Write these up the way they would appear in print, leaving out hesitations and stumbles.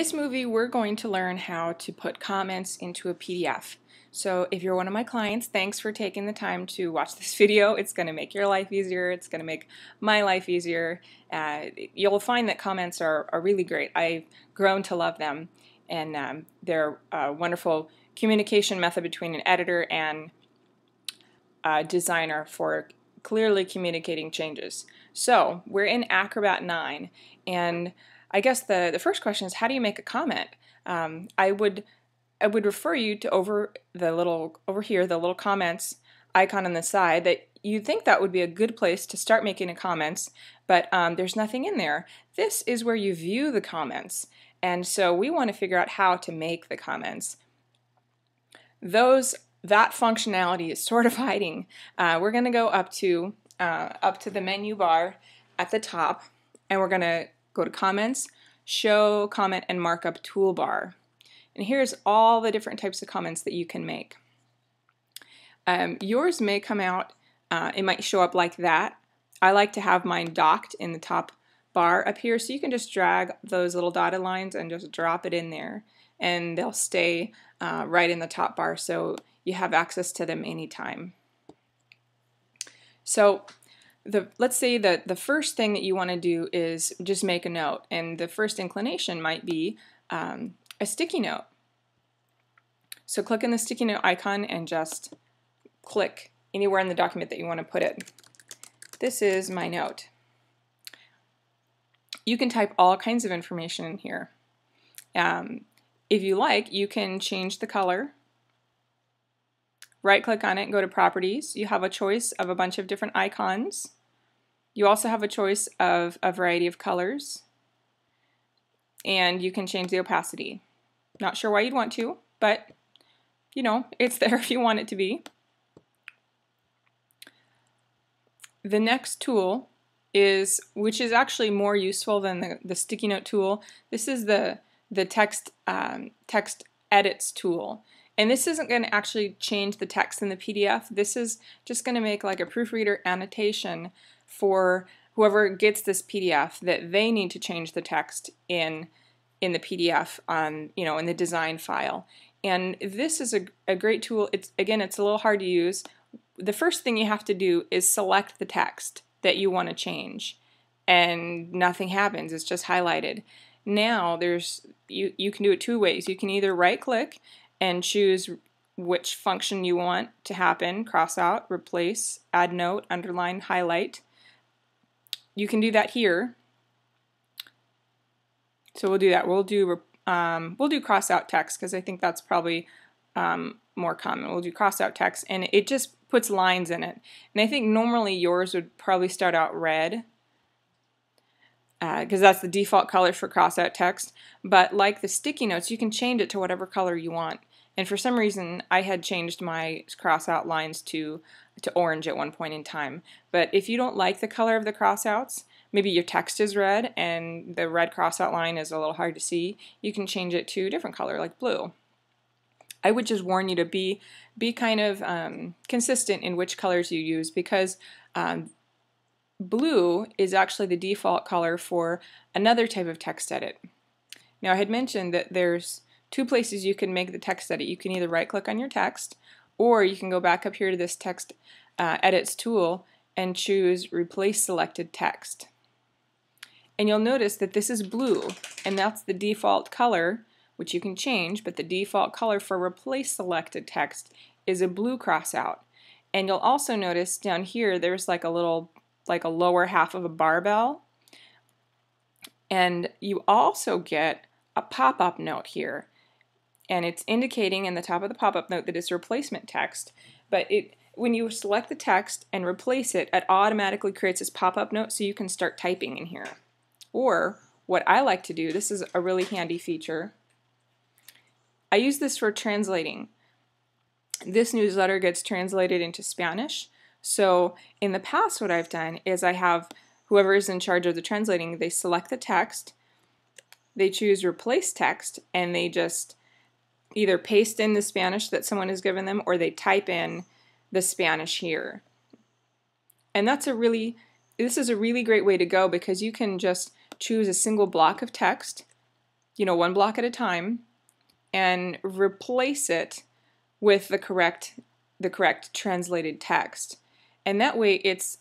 In this movie, we're going to learn how to put comments into a PDF. So if you're one of my clients, thanks for taking the time to watch this video. It's going to make your life easier. It's going to make my life easier. You'll find that comments are really great. I've grown to love them, and they're a wonderful communication method between an editor and a designer for clearly communicating changes. So we're in Acrobat 9, and I guess the first question is, how do you make a comment? I would refer you to over here the little comments icon on the side. That you'd think that would be a good place to start making a comments, but there's nothing in there. This is where you view the comments, and so we want to figure out how to make the comments. That functionality is sort of hiding. We're going to go up to the menu bar at the top, and we're going to go to Comments, Show Comment and Markup Toolbar. And here's all the different types of comments that you can make. Yours may come out, it might show up like that. I like to have mine docked in the top bar up here, so you can just drag those little dotted lines and just drop it in there, and they'll stay right in the top bar, so you have access to them anytime. So let's say that the first thing that you want to do is just make a note, and the first inclination might be a sticky note. So click on the sticky note icon and just click anywhere in the document that you want to put it. This is my note. You can type all kinds of information in here. If you like, you can change the color. Right-click on it and go to Properties. You have a choice of a bunch of different icons. You also have a choice of a variety of colors, and you can change the opacity. Not sure why you'd want to, but you know, it's there if you want it to be. The next tool is, which is actually more useful than the sticky note tool, this is the text edits tool. And this isn't going to actually change the text in the PDF. This is just going to make like a proofreader annotation for whoever gets this PDF that they need to change the text in the PDF on, you know, in the design file. And this is a great tool. It's a little hard to use. The first thing you have to do is select the text that you want to change, and nothing happens. It's just highlighted. Now you can do it two ways. You can either right-click and choose which function you want to happen, cross out, replace, add note, underline, highlight. You can do that here. So we'll do that. We'll do cross out text, because I think that's probably more common. We'll do cross out text, and it just puts lines in it. And I think normally yours would probably start out red, because that's the default color for cross out text. But like the sticky notes, you can change it to whatever color you want. And for some reason, I had changed my cross-out lines to orange at one point in time. But if you don't like the color of the cross-outs, maybe your text is red and the red cross-out line is a little hard to see, you can change it to a different color, like blue. I would just warn you to be kind of consistent in which colors you use, because blue is actually the default color for another type of text edit. Now, I had mentioned that there's two places you can make the text edit. You can either right-click on your text, or you can go back up here to this text edits tool and choose replace selected text. And you'll notice that this is blue, and that's the default color, which you can change, but the default color for replace selected text is a blue crossout. And you'll also notice down here there's like a lower half of a barbell, and you also get a pop-up note here. And it's indicating in the top of the pop-up note that it's replacement text, but when you select the text and replace it, it automatically creates this pop-up note, so you can start typing in here. Or what I like to do, this is a really handy feature, I use this for translating. This newsletter gets translated into Spanish, so in the past what I've done is I have whoever is in charge of the translating, they select the text, they choose replace text, and they just either paste in the Spanish that someone has given them, or they type in the Spanish here. And this is a really great way to go, because you can just choose a single block of text one block at a time, and replace it with the correct translated text. And that way it's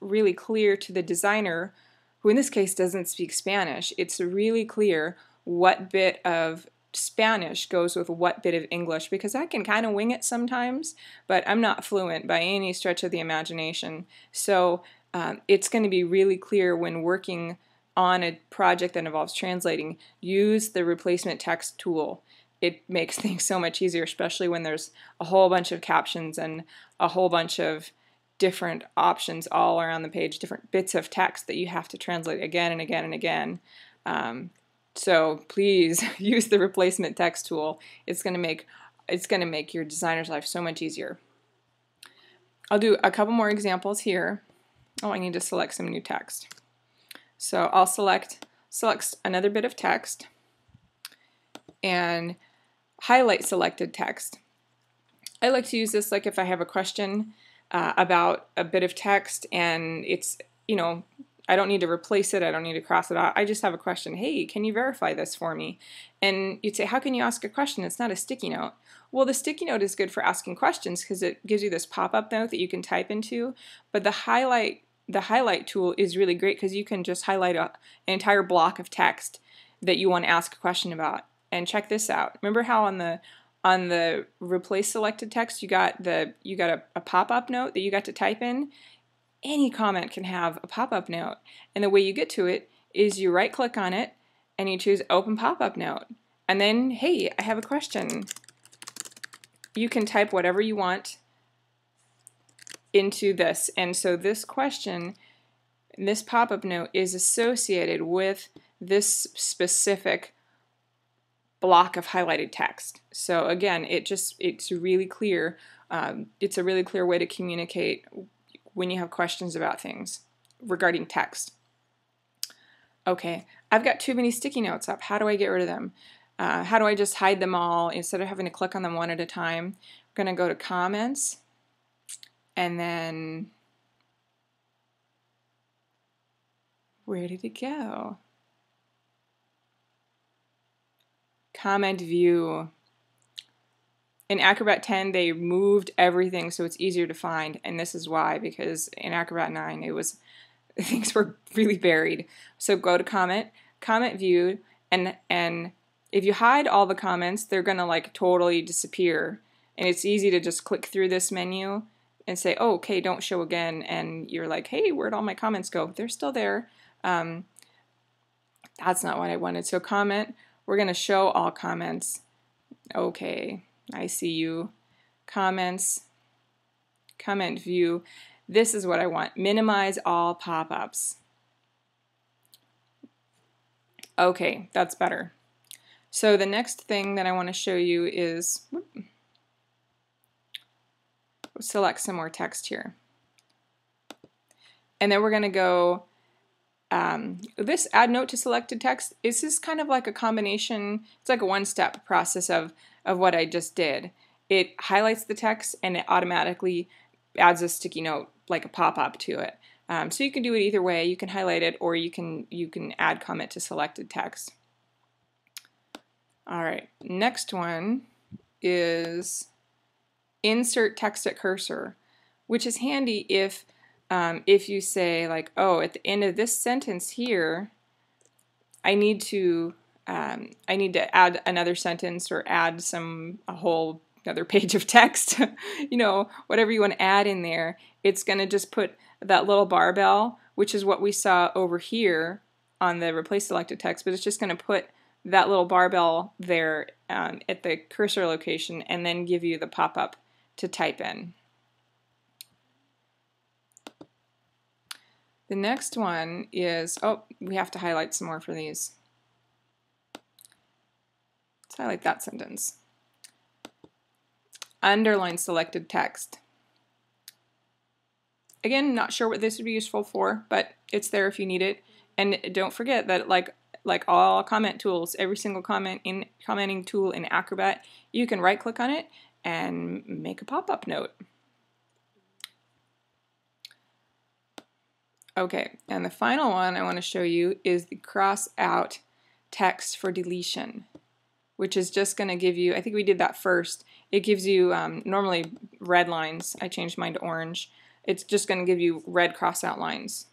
really clear to the designer, who in this case doesn't speak Spanish, it's really clear what bit of Spanish goes with what bit of English, because I can kind of wing it sometimes, but I'm not fluent by any stretch of the imagination. So it's going to be really clear when working on a project that involves translating, use the replacement text tool. It makes things so much easier, especially when there's a whole bunch of captions and a whole bunch of different options all around the page, different bits of text that you have to translate again and again and again. So please use the replacement text tool. It's going to make your designer's life so much easier. I'll do a couple more examples here. Oh, I need to select some new text. So I'll select another bit of text and highlight selected text. I like to use this like if I have a question about a bit of text and it's, I don't need to replace it, I don't need to cross it out, I just have a question. Hey, can you verify this for me? And you'd say, how can you ask a question? It's not a sticky note. Well, the sticky note is good for asking questions because it gives you this pop-up note that you can type into, but the highlight tool is really great because you can just highlight an entire block of text that you want to ask a question about. And check this out. Remember how on the replace selected text you got a pop-up note that you got to type in? Any comment can have a pop-up note, and the way you get to it is you right click on it and you choose open pop-up note, and then hey, I have a question. You can type whatever you want into this, and so this question, this pop-up note is associated with this specific block of highlighted text. So again, it's really clear. It's a really clear way to communicate when you have questions about things regarding text. Okay, I've got too many sticky notes up. How do I get rid of them? How do I just hide them all instead of having to click on them one at a time? We're going to go to comments and then where did it go? Comment view. In Acrobat 10 they moved everything so it's easier to find, and this is why, because in Acrobat 9 things were really buried. So go to comment view, and if you hide all the comments they're gonna like totally disappear, and it's easy to just click through this menu and say, oh, okay, don't show again, and you're like, hey, where'd all my comments go? They're still there. That's not what I wanted. So comment, we're gonna show all comments. Okay, I see you. Comments, comment view. This is what I want. Minimize all pop-ups. Okay, that's better. So the next thing that I want to show you is select some more text here. And then we're going to go this add note to selected text. This is kind of like a combination, it's like a one-step process of what I just did. It highlights the text and it automatically adds a sticky note, like a pop-up, to it. So you can do it either way. You can highlight it, or you can add comment to selected text. Alright, next one is insert text at cursor, which is handy if you say, like, oh, at the end of this sentence here, I need to add another sentence or add a whole other page of text, whatever you want to add in there. It's going to just put that little barbell, which is what we saw over here on the replace selected text, but it's just going to put that little barbell there at the cursor location and then give you the pop-up to type in. The next one is, oh, we have to highlight some more for these. Let's highlight that sentence. Underline selected text. Again, not sure what this would be useful for, but it's there if you need it. And don't forget that like all comment tools, every single commenting tool in Acrobat, you can right click on it and make a pop-up note. Okay, and the final one I want to show you is the cross out text for deletion, which is just going to give you, I think we did that first, it gives you normally red lines, I changed mine to orange, it's just going to give you red cross out lines.